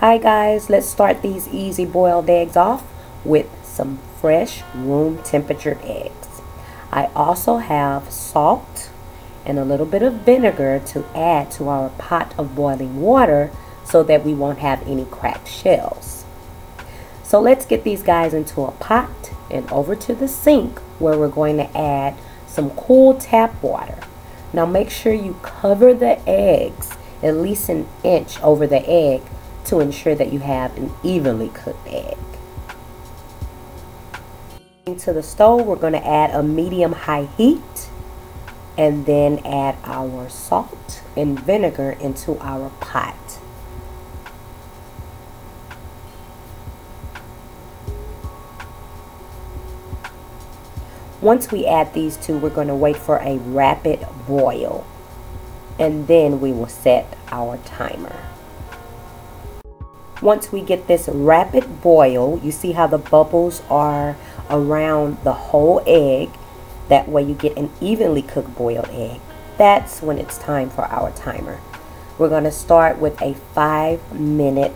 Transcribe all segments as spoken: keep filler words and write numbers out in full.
Hi guys, let's start these easy boiled eggs off with some fresh room temperature eggs. I also have salt and a little bit of vinegar to add to our pot of boiling water so that we won't have any cracked shells. So let's get these guys into a pot and over to the sink where we're going to add some cool tap water. Now make sure you cover the eggs at least an inch over the egg to ensure that you have an evenly cooked egg. Into the stove, we're going to add a medium-high heat and then add our salt and vinegar into our pot. Once we add these two, we're going to wait for a rapid boil and then we will set our timer. Once we get this rapid boil, you see how the bubbles are around the whole egg. That way you get an evenly cooked boiled egg. That's when it's time for our timer. We're going to start with a five minute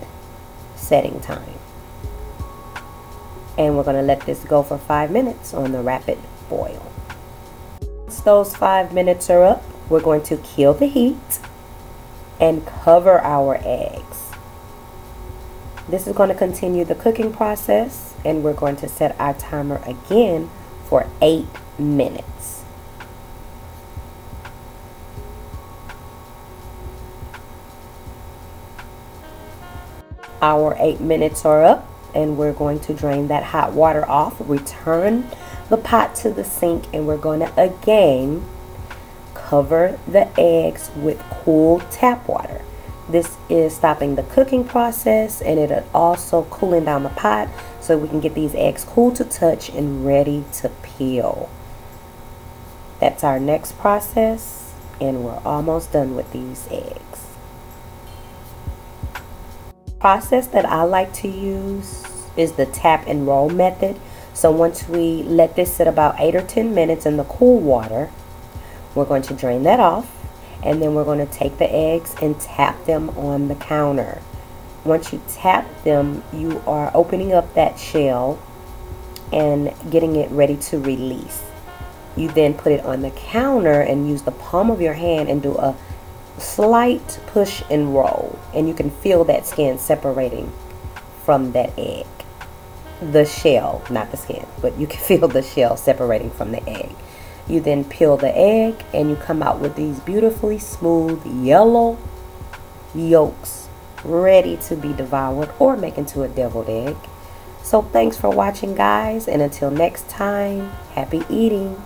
setting time. And we're going to let this go for five minutes on the rapid boil. Once those five minutes are up, we're going to kill the heat and cover our eggs. This is going to continue the cooking process, and we're going to set our timer again for eight minutes. Our eight minutes are up, and we're going to drain that hot water off, return the pot to the sink, and we're going to again cover the eggs with cool tap water. This is stopping the cooking process, and it also cooling down the pot so we can get these eggs cool to touch and ready to peel. That's our next process, and we're almost done with these eggs. The process that I like to use is the tap and roll method. So once we let this sit about eight or ten minutes in the cool water, we're going to drain that off. And then we're going to take the eggs and tap them on the counter. Once you tap them, you are opening up that shell and getting it ready to release. You then put it on the counter and use the palm of your hand and do a slight push and roll. And you can feel that skin separating from that egg. The shell, not the skin, but you can feel the shell separating from the egg. You then peel the egg and you come out with these beautifully smooth yellow yolks ready to be devoured or make into a deviled egg. So thanks for watching, guys, and until next time, happy eating.